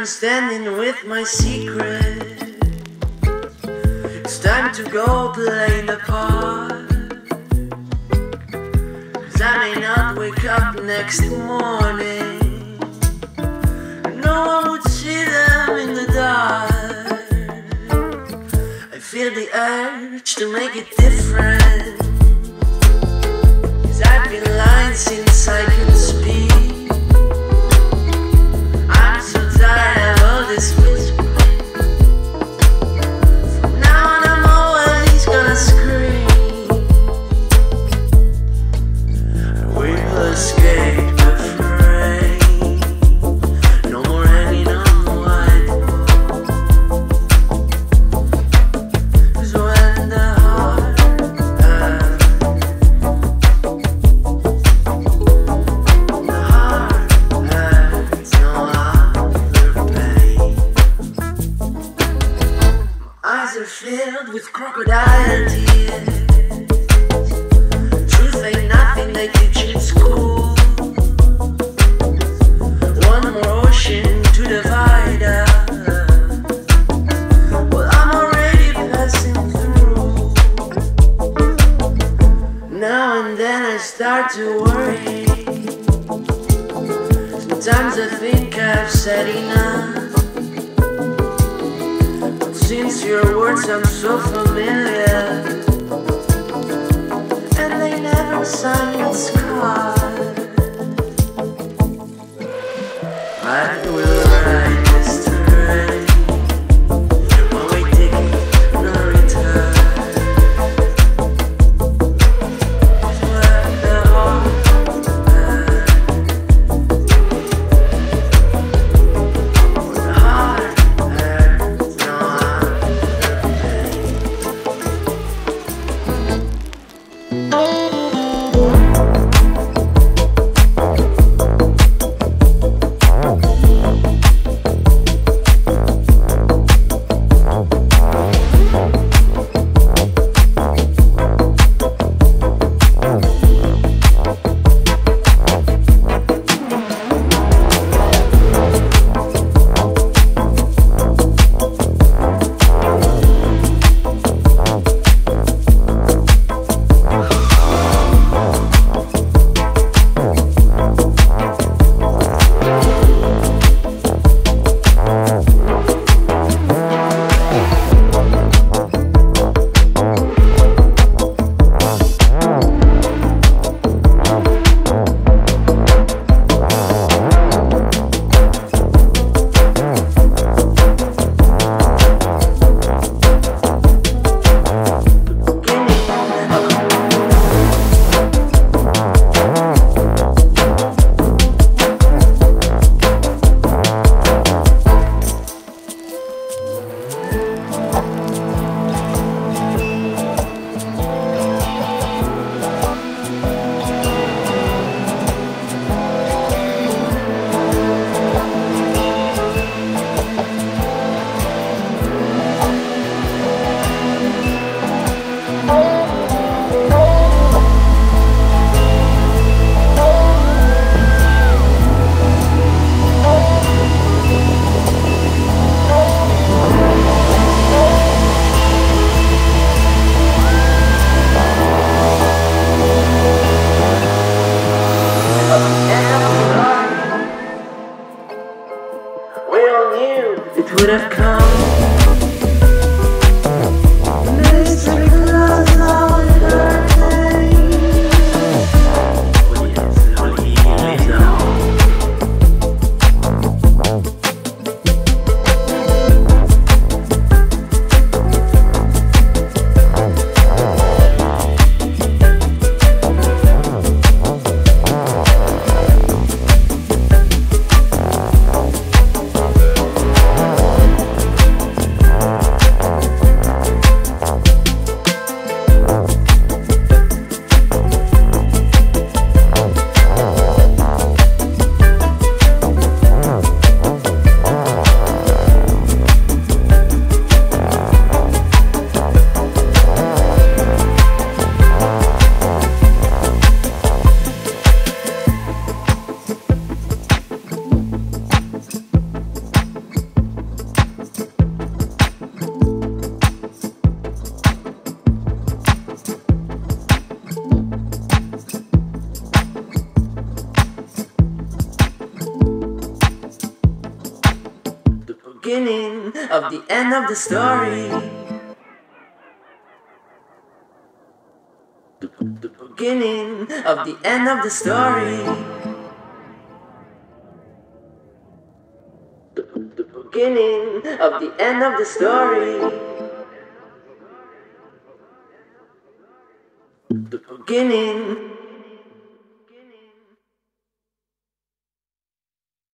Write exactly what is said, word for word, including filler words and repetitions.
I'm standing with my secret. It's time to go play the part, 'cause I may not wake up next morning. No one would see them in the dark. I feel the urge to make it different, 'cause I've been lying since I could speak. Eyes are filled with crocodile tears. Truth ain't nothing they teach in school. One more ocean to divide us. Well, I'm already passing through. Now and then I start to worry. Sometimes I think I've said enough. Since your words are so familiar, and they never sound scarred, I will write this terrain while waiting no return. It's worth the whole time. When the heart hurts, no, I'm of the end of the story. The beginning of the end of the story. The beginning of the end of the story. The beginning.